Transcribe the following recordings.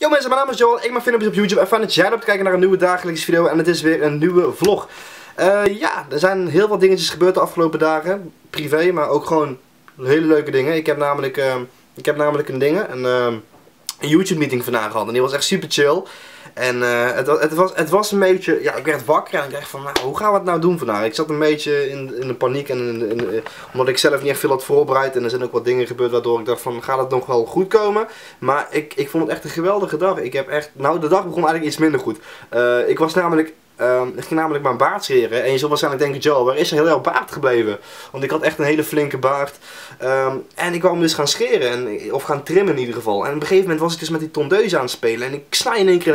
Yo mensen, mijn naam is Joel, ik maak filmpjes op YouTube en fijn dat jij erop te kijken naar een nieuwe dagelijkse video en het is weer een nieuwe vlog. Ja, er zijn heel wat dingetjes gebeurd de afgelopen dagen, privé, maar ook gewoon hele leuke dingen. Ik heb namelijk een YouTube meeting vandaag gehad en die was echt super chill. En het was een beetje, ja, ik werd wakker en ik dacht van, nou, hoe gaan we het nou doen vandaag? Ik zat een beetje in de paniek en omdat ik zelf niet echt veel had voorbereid. En er zijn ook wat dingen gebeurd waardoor ik dacht van, gaat het nog wel goed komen? Maar ik vond het echt een geweldige dag. Ik heb echt, nou, de dag begon eigenlijk iets minder goed. Ik ging namelijk mijn baard scheren. En je zult waarschijnlijk denken, Joe, waar is er heel erg baard gebleven? Want ik had echt een hele flinke baard. En ik wou hem dus gaan scheren. Of gaan trimmen in ieder geval. En op een gegeven moment was ik dus met die tondeuse aan het spelen. En ik snij in één keer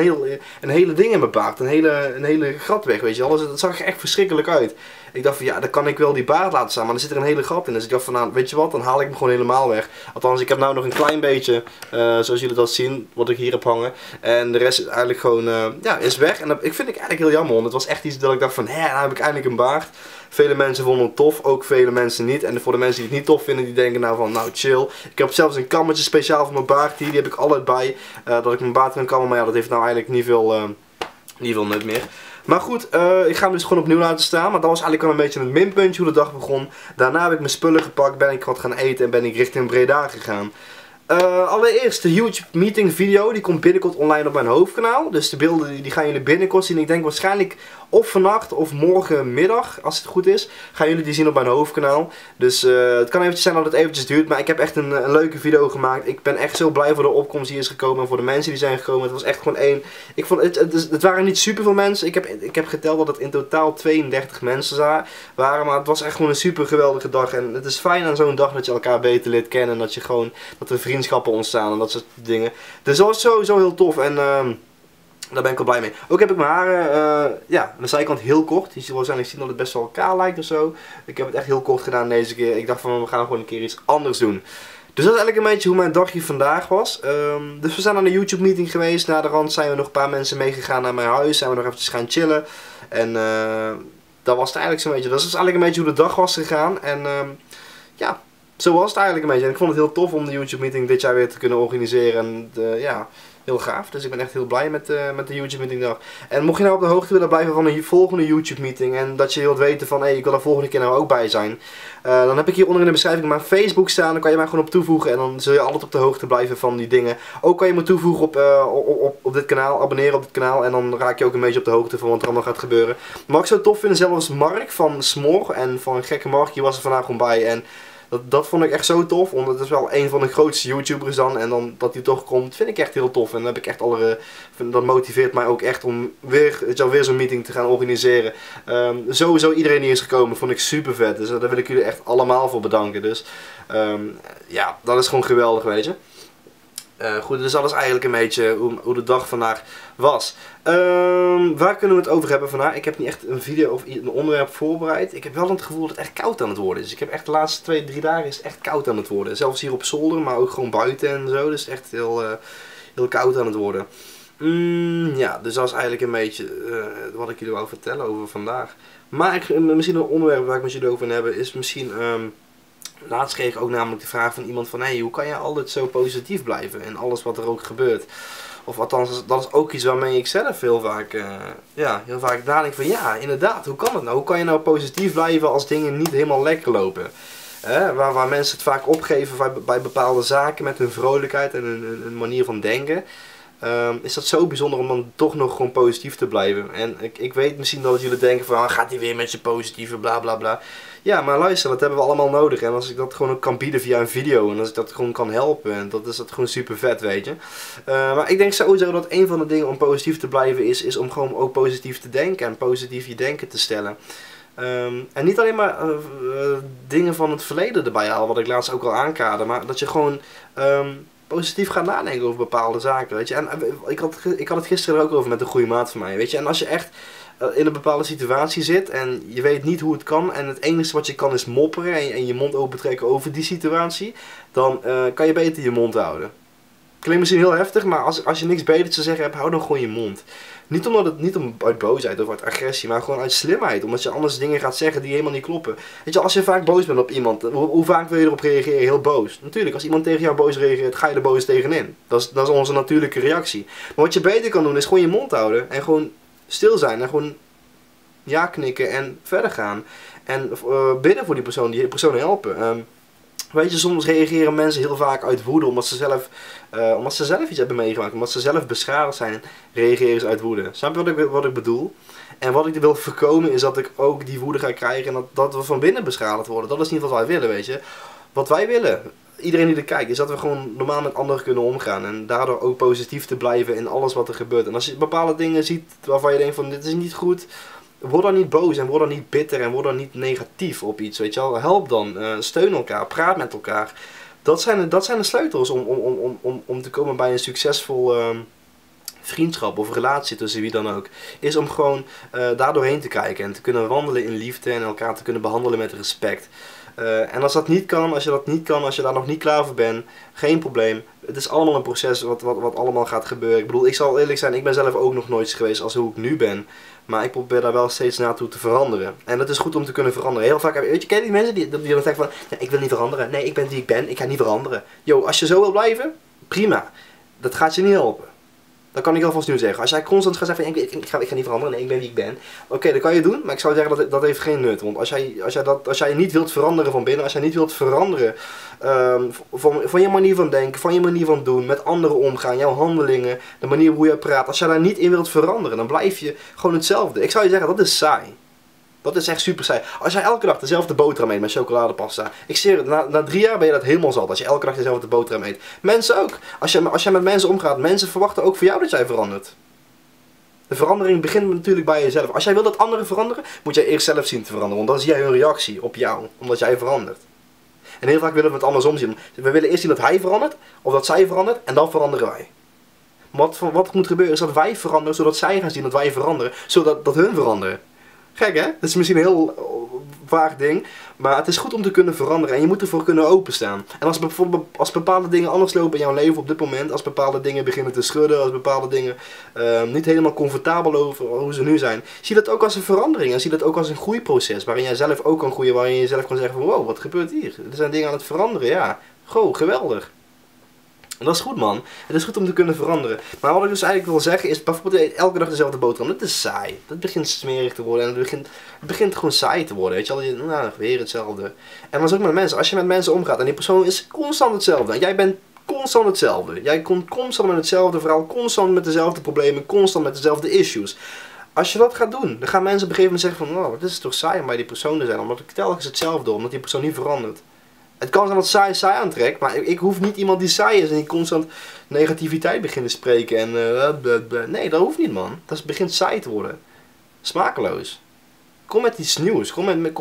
een hele ding in mijn baard. Een hele gat weg, weet je wel. Dus dat zag er echt verschrikkelijk uit. Ik dacht van, ja, dan kan ik wel die baard laten staan. Maar er zit er een hele gat in. Dus ik dacht van, nou, weet je wat, dan haal ik hem gewoon helemaal weg. Althans, ik heb nou nog een klein beetje, zoals jullie dat zien, wat ik hier heb hangen. En de rest is eigenlijk gewoon, ja, is weg. En dat vind ik eigenlijk heel jammer. Het was echt iets dat ik dacht van, hé, nou heb ik eindelijk een baard. Vele mensen vonden het tof, ook vele mensen niet. En voor de mensen die het niet tof vinden, die denken nou van, nou chill. Ik heb zelfs een kammetje speciaal voor mijn baard, die heb ik altijd bij. Dat ik mijn baard kan kammen, maar ja, dat heeft nou eigenlijk niet veel nut meer. Maar goed, ik ga hem dus gewoon opnieuw laten staan. Maar dat was eigenlijk al een beetje een minpuntje hoe de dag begon. Daarna heb ik mijn spullen gepakt, ben ik wat gaan eten en ben ik richting Breda gegaan. Allereerst de YouTube meeting video, die komt binnenkort online op mijn hoofdkanaal. Dus de beelden die gaan jullie binnenkort zien. Ik denk waarschijnlijk of vannacht of morgenmiddag, als het goed is, gaan jullie die zien op mijn hoofdkanaal. Dus het kan eventjes zijn dat het eventjes duurt, maar ik heb echt een leuke video gemaakt. Ik ben echt zo blij voor de opkomst die is gekomen en voor de mensen die zijn gekomen. Het was echt gewoon één. Ik vond, het waren niet super veel mensen. Ik heb geteld dat het in totaal 32 mensen waren, maar het was echt gewoon een super geweldige dag. En het is fijn aan zo'n dag dat je elkaar beter leert kennen en dat je gewoon, dat er vriendschappen ontstaan en dat soort dingen. Dus dat was sowieso heel tof en daar ben ik wel blij mee. Ook heb ik mijn haren, ja, mijn zijkant heel kort. Je ziet waarschijnlijk zien dat het best wel elkaar lijkt of zo. Ik heb het echt heel kort gedaan deze keer. Ik dacht van, we gaan gewoon een keer iets anders doen. Dus dat is eigenlijk een beetje hoe mijn dagje vandaag was. Dus we zijn aan de YouTube meeting geweest. Na de rand zijn we nog een paar mensen meegegaan naar mijn huis. Zijn we nog eventjes gaan chillen. En dat was het eigenlijk zo'n beetje. Dat is eigenlijk een beetje hoe de dag was gegaan. En ja, zo was het eigenlijk een beetje. En ik vond het heel tof om de YouTube meeting dit jaar weer te kunnen organiseren. En ja, heel gaaf. Dus ik ben echt heel blij met de YouTube meeting dag. En mocht je nou op de hoogte willen blijven van de volgende YouTube meeting. En dat je wilt weten van, hé, ik wil daar volgende keer nou ook bij zijn. Dan heb ik hieronder in de beschrijving mijn Facebook staan. Dan kan je mij gewoon op toevoegen. En dan zul je altijd op de hoogte blijven van die dingen. Ook kan je me toevoegen op dit kanaal. Abonneren op dit kanaal. En dan raak je ook een beetje op de hoogte van wat er allemaal gaat gebeuren. Maar ik zou het tof vinden, zelfs Mark van Smor en van Gekke Mark. Die was er vandaag gewoon bij. En dat vond ik echt zo tof, omdat het is wel een van de grootste YouTubers dan. En dan dat hij toch komt, vind ik echt heel tof. En dan heb ik echt dat motiveert mij ook echt om weer zo'n meeting te gaan organiseren. Sowieso iedereen die is gekomen, vond ik super vet. Dus daar wil ik jullie echt allemaal voor bedanken. Dus ja, dat is gewoon geweldig, weet je. Goed, dus dat is eigenlijk een beetje hoe de dag vandaag was. Waar kunnen we het over hebben vandaag? Ik heb niet echt een video of een onderwerp voorbereid. Ik heb wel het gevoel dat het echt koud aan het worden is. Ik heb echt de laatste 2-3 dagen is het echt koud aan het worden. Zelfs hier op zolder, maar ook gewoon buiten en zo. Dus echt heel koud aan het worden. Ja, dus dat is eigenlijk een beetje wat ik jullie wou vertellen over vandaag. Maar misschien een onderwerp waar ik met jullie over wil hebben is misschien... Laatst kreeg ik ook namelijk de vraag van iemand van, hé, hoe kan je altijd zo positief blijven in alles wat er ook gebeurt? Of althans, dat is ook iets waarmee ik zelf heel vaak nadenk van, ja, inderdaad, hoe kan het nou? Hoe kan je nou positief blijven als dingen niet helemaal lekker lopen? Waar mensen het vaak opgeven bij bepaalde zaken met hun vrolijkheid en hun manier van denken. Is dat zo bijzonder om dan toch nog gewoon positief te blijven. En ik weet misschien dat jullie denken van, ah, gaat hij weer met je positieve bla bla bla. Ja, maar luister, dat hebben we allemaal nodig. En als ik dat gewoon ook kan bieden via een video en als ik dat gewoon kan helpen, en dat is dat gewoon super vet, weet je. Maar ik denk sowieso dat een van de dingen om positief te blijven is om gewoon ook positief te denken en positief je denken te stellen. En niet alleen maar dingen van het verleden erbij halen, wat ik laatst ook al aankader, maar dat je gewoon... positief gaan nadenken over bepaalde zaken, weet je. En ik had het gisteren ook over met een goede maat van mij, weet je. En als je echt in een bepaalde situatie zit en je weet niet hoe het kan en het enige wat je kan is mopperen en je mond open trekken over die situatie, dan kan je beter je mond houden. Klinkt misschien heel heftig, maar als je niks beters te zeggen hebt, hou dan gewoon je mond. Niet uit boosheid of uit agressie, maar gewoon uit slimheid. Omdat je anders dingen gaat zeggen die helemaal niet kloppen. Weet je, als je vaak boos bent op iemand, hoe vaak wil je erop reageren? Heel boos. Natuurlijk, als iemand tegen jou boos reageert, ga je er boos tegenin. Dat is onze natuurlijke reactie. Maar wat je beter kan doen, is gewoon je mond houden. En gewoon stil zijn. En gewoon ja knikken en verder gaan. En bidden voor die persoon helpen. Weet je, soms reageren mensen heel vaak uit woede, omdat ze zelf iets hebben meegemaakt. Omdat ze zelf beschadigd zijn, reageren ze uit woede. Snap je wat ik bedoel? En wat ik wil voorkomen is dat ik ook die woede ga krijgen en dat we van binnen beschadigd worden. Dat is niet wat wij willen, weet je. Wat wij willen, iedereen die er kijkt, is dat we gewoon normaal met anderen kunnen omgaan. En daardoor ook positief te blijven in alles wat er gebeurt. En als je bepaalde dingen ziet waarvan je denkt van dit is niet goed... Word dan niet boos en word dan niet bitter en word dan niet negatief op iets, weet je wel. Help dan, steun elkaar, praat met elkaar. Dat zijn de sleutels om te komen bij een succesvol vriendschap of relatie tussen wie dan ook. Is om gewoon daar doorheen te kijken en te kunnen wandelen in liefde en elkaar te kunnen behandelen met respect. En als dat niet kan, als je daar nog niet klaar voor bent, geen probleem. Het is allemaal een proces wat allemaal gaat gebeuren. Ik bedoel, ik zal eerlijk zijn, ik ben zelf ook nog nooit geweest als hoe ik nu ben. Maar ik probeer daar wel steeds naartoe te veranderen. En dat is goed om te kunnen veranderen. Heel vaak, weet je, ken je die mensen die dan zeggen van, ja, ik wil niet veranderen. Nee, ik ben wie ik ben, ik ga niet veranderen. Yo, als je zo wil blijven, prima. Dat gaat je niet helpen. Dat kan ik alvast nu zeggen. Als jij constant gaat zeggen van, ik ga niet veranderen, nee, ik ben wie ik ben. Oké, dat kan je doen, maar ik zou zeggen dat heeft geen nut. Want als jij niet wilt veranderen van binnen, als jij niet wilt veranderen van je manier van denken, van je manier van doen, met anderen omgaan, jouw handelingen, de manier hoe jij praat. Als jij daar niet in wilt veranderen, dan blijf je gewoon hetzelfde. Ik zou je zeggen, dat is saai. Dat is echt super saai. Als jij elke dag dezelfde boterham eet met chocoladepasta. Ik zeg het, na 3 jaar ben je dat helemaal zat. Als je elke dag dezelfde boterham eet. Mensen ook. Als jij met mensen omgaat, mensen verwachten ook van jou dat jij verandert. De verandering begint natuurlijk bij jezelf. Als jij wil dat anderen veranderen, moet jij eerst zelf zien te veranderen. Want dan zie jij hun reactie op jou, omdat jij verandert. En heel vaak willen we het andersom zien. We willen eerst zien dat hij verandert, of dat zij verandert, en dan veranderen wij. Wat moet gebeuren is dat wij veranderen, zodat zij gaan zien dat wij veranderen, zodat hun veranderen. Gek hè? Dat is misschien een heel vaag ding, maar het is goed om te kunnen veranderen en je moet ervoor kunnen openstaan. En als bijvoorbeeld als bepaalde dingen anders lopen in jouw leven op dit moment, als bepaalde dingen beginnen te schudden, als bepaalde dingen niet helemaal comfortabel over hoe ze nu zijn, zie dat ook als een verandering en zie dat ook als een groeiproces waarin jij zelf ook kan groeien, waarin je zelf kan zeggen van wow, wat gebeurt hier? Er zijn dingen aan het veranderen, ja. Goh, geweldig. En dat is goed man. Het is goed om te kunnen veranderen. Maar wat ik dus eigenlijk wil zeggen is bijvoorbeeld elke dag dezelfde boterham. Dat is saai. Dat begint smerig te worden en het begint gewoon saai te worden. Weet je, nou, weer hetzelfde. En dat is ook met mensen. Als je met mensen omgaat en die persoon is constant hetzelfde. En jij bent constant hetzelfde. Jij komt constant met hetzelfde verhaal, constant met dezelfde problemen, constant met dezelfde issues. Als je dat gaat doen, dan gaan mensen op een gegeven moment zeggen van, oh, dit is toch saai om bij die persoon te zijn. Omdat ik telkens hetzelfde doe, omdat die persoon niet verandert. Het kan zijn dat saai aantrekt, maar ik hoef niet iemand die saai is en die constant negativiteit begint te spreken en nee, dat hoeft niet man. Dat begint saai te worden. Smakeloos. Kom met iets nieuws. Kom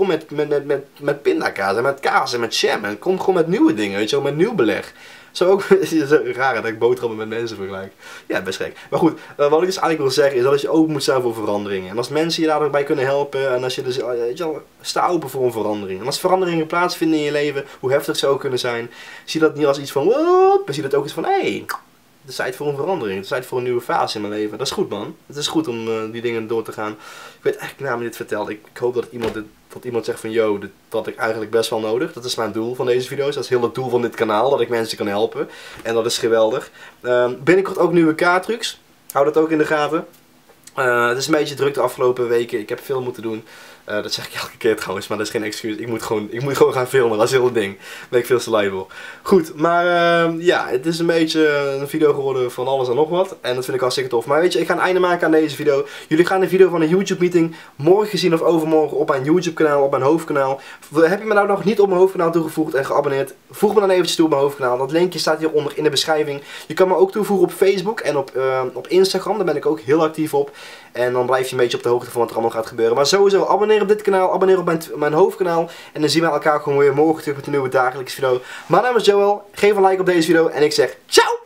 met pindakaas en met kaas en met jam en kom gewoon met nieuwe dingen, weet je wel, met nieuw beleg. Zo ook, het is raar dat ik boterhammen met mensen vergelijk. Ja, best gek. Maar goed, wat ik dus eigenlijk wil zeggen is dat je open moet staan voor veranderingen. En als mensen je daarbij kunnen helpen, en als je dus, weet je wel, sta open voor een verandering. En als veranderingen plaatsvinden in je leven, hoe heftig ze ook kunnen zijn, zie dat niet als iets van, woop, maar zie dat ook iets van, hé, hey, het is tijd voor een verandering, het is tijd voor een nieuwe fase in mijn leven. Dat is goed man, het is goed om die dingen door te gaan. Ik weet eigenlijk na me dit verteld, ik hoop dat iemand zegt van, yo, dit had ik eigenlijk best wel nodig. Dat is mijn doel van deze video's. Dat is heel het doel van dit kanaal, dat ik mensen kan helpen. En dat is geweldig. Binnenkort ook nieuwe kaarttrucs. Hou dat ook in de gaten. Het is een beetje druk de afgelopen weken. Ik heb veel moeten doen. Dat zeg ik elke keer trouwens, maar dat is geen excuus. Ik moet gewoon gaan filmen, dat is heel het ding. Daar ben ik veel te lui voor. Goed, maar ja, het is een beetje een video geworden van alles en nog wat. En dat vind ik hartstikke tof. Maar weet je, ik ga een einde maken aan deze video. Jullie gaan de video van een YouTube meeting morgen zien of overmorgen op mijn YouTube kanaal, op mijn hoofdkanaal. Heb je me nou nog niet op mijn hoofdkanaal toegevoegd en geabonneerd? Voeg me dan eventjes toe op mijn hoofdkanaal. Dat linkje staat hieronder in de beschrijving. Je kan me ook toevoegen op Facebook en op Instagram. Daar ben ik ook heel actief op. En dan blijf je een beetje op de hoogte van wat er allemaal gaat gebeuren. Maar sowieso, abonneer op dit kanaal, abonneer op mijn hoofdkanaal. En dan zien we elkaar gewoon weer morgen terug met een nieuwe dagelijkse video. Mijn naam is Joel, geef een like op deze video en ik zeg ciao!